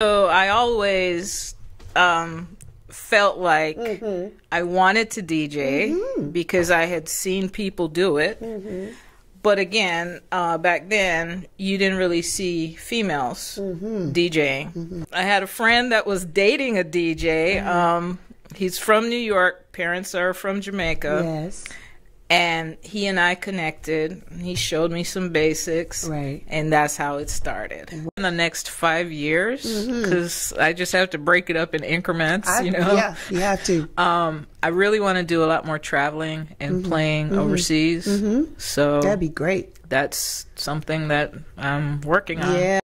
So I always felt like I wanted to DJ because I had seen people do it. But again, back then, you didn't really see females DJing. I had a friend that was dating a DJ. He's from New York. Parents are from Jamaica. Yes. And he and I connected. He showed me some basics. Right. And that's how it started. In the next 5 years, because I just have to break it up in increments, you know? Yeah, you have to. I really want to do a lot more traveling and playing overseas. So that'd be great. That's something that I'm working on. Yeah.